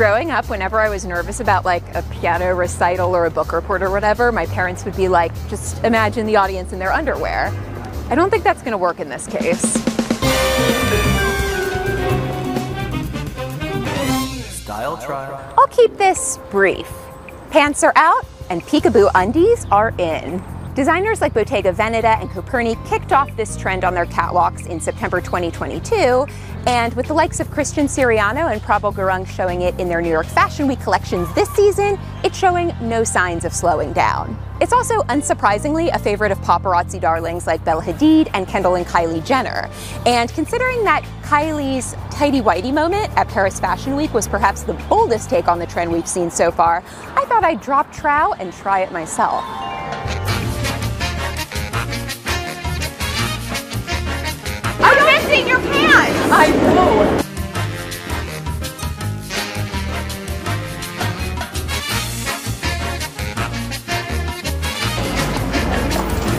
Growing up, whenever I was nervous about like a piano recital or a book report or whatever, my parents would be like, just imagine the audience in their underwear. I don't think that's going to work in this case. Style trial. I'll keep this brief. Pants are out and peekaboo undies are in. Designers like Bottega Veneta and Coperni kicked off this trend on their catwalks in September 2022, and with the likes of Christian Siriano and Prabal Gurung showing it in their New York Fashion Week collections this season, it's showing no signs of slowing down. It's also, unsurprisingly, a favorite of paparazzi darlings like Bella Hadid and Kendall and Kylie Jenner. And considering that Kylie's tighty-whitey moment at Paris Fashion Week was perhaps the boldest take on the trend we've seen so far, I thought I'd drop trow and try it myself. Your pants! I know!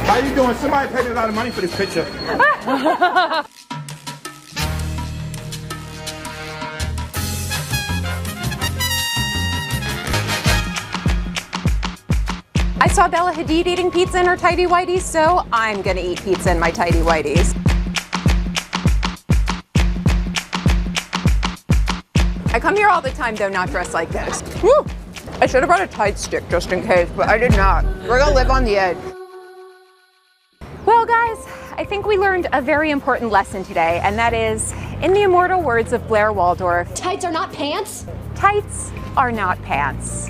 How you doing? Somebody paid me a lot of money for this picture. I saw Bella Hadid eating pizza in her tidy whities, so I'm gonna eat pizza in my tidy whities. I come here all the time, though, not dressed like this. Woo! I should have brought a Tide stick just in case, but I did not. We're gonna live on the edge. Well, guys, I think we learned a very important lesson today, and that is, in the immortal words of Blair Waldorf, tights are not pants. Tights are not pants.